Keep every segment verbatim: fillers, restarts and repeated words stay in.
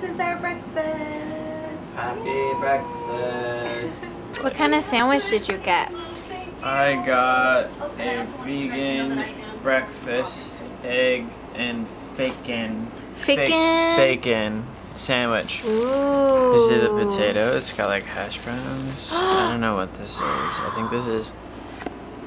This is our breakfast. Happy breakfast. What kind of sandwich did you get? I got a vegan breakfast egg and bacon. Fake bacon sandwich. Ooh. This is a potato. It's got like hash browns. I don't know what this is. I think this is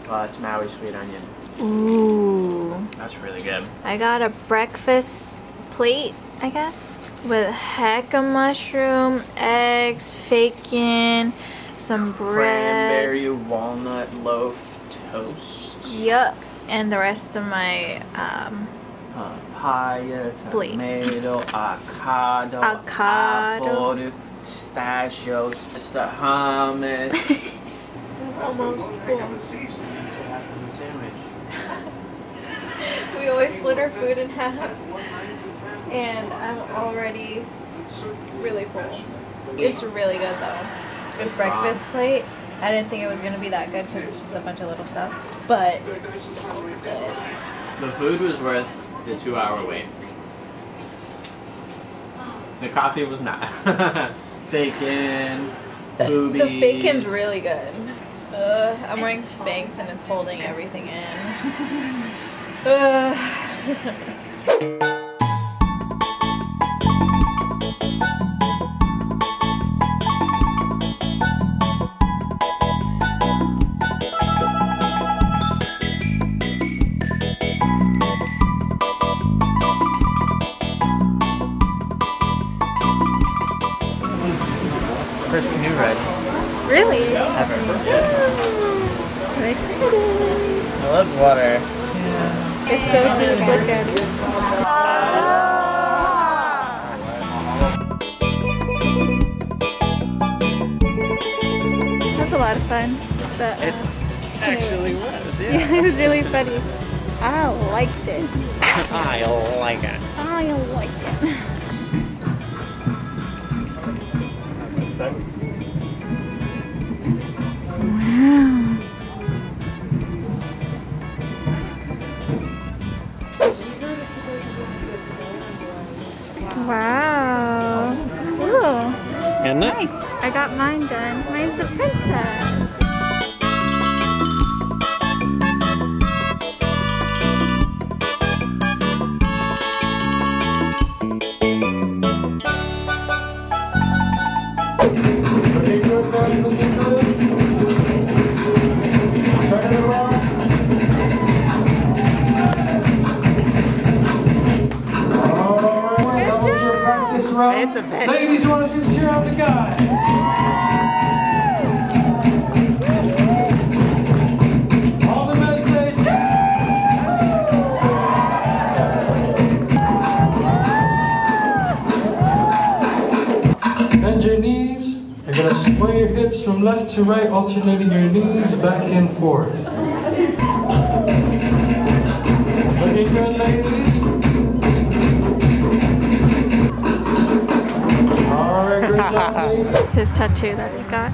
uh, it's Maui sweet onion. Ooh. That's really good. I got a breakfast plate, I guess, with Hakka mushroom, eggs, bacon, some bread. Cranberry walnut loaf toast. Yuck. And the rest of my um papaya, tomato, avocado, avocado, pistachios, Mister Hummus. Almost full. We always split our food in half, and I'm already really full. It's really good though. This breakfast plate. I didn't think it was gonna be that good because it's just a bunch of little stuff, but it's so good. The food was worth the two-hour wait. The coffee was not. Bacon, boobies. The bacon's really good. Uh, I'm wearing Spanx and it's holding everything in. uh. First canoe ride. Really? Ever. Yeah. I'm excited. I love water. Yeah. It's so deep. Look at it. Ah. That's a lot of fun. The, uh, it actually was, yeah. Yeah. It was really funny. I liked it. I like it. I like it. Wow. Wow. It's cool. And nice. I got mine done. Mine's a princess. Ladies, you want to see the cheer up the guys? Woo! All the message. Bend your knees. You're going to sway your hips from left to right, alternating your knees back and forth. Looking good, ladies. His tattoo that he got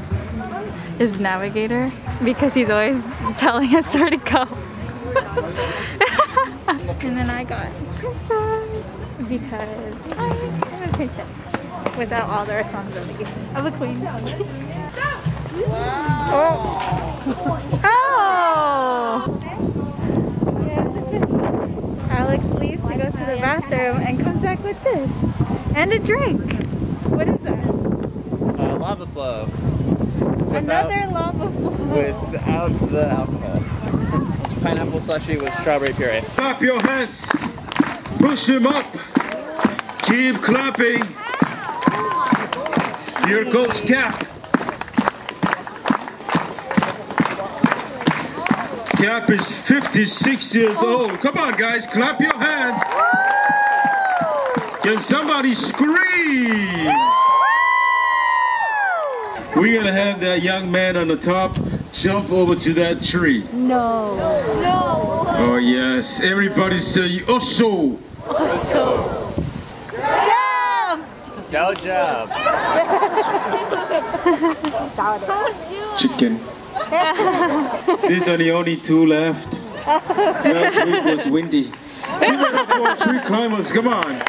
is Navigator because he's always telling us where to go. And then I got Princess because I'm a princess without all the responsibilities of a queen. Wow. Oh. Oh! Yeah, it's a fish. Alex leaves to go to the bathroom and comes back with this and a drink. What is that? Uh, lava flow. Without, Another lava flow. Without the alcohol. It's pineapple slushy with strawberry puree. Clap your hands. Push them up. Keep clapping. Here goes Cap. Cap is fifty-six years old. Come on, guys. Clap your hands. Can somebody scream? We're gonna have that young man on the top jump over to that tree. No. No. Oh yes. Everybody say oso. Oso. Jump! Good job. Chicken. These are the only two left. Last week was windy. Two more tree climbers, come on.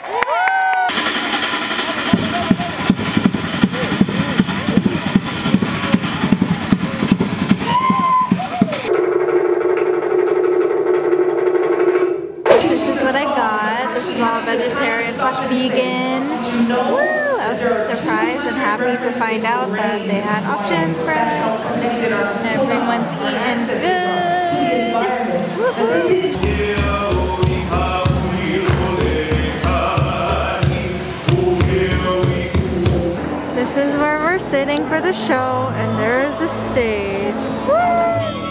vegetarian slash vegan. Woo! I was surprised and happy to find out that they had options for us. Everyone's eating good. Woo-hoo. This is where we're sitting for the show, and there is the stage. Woo!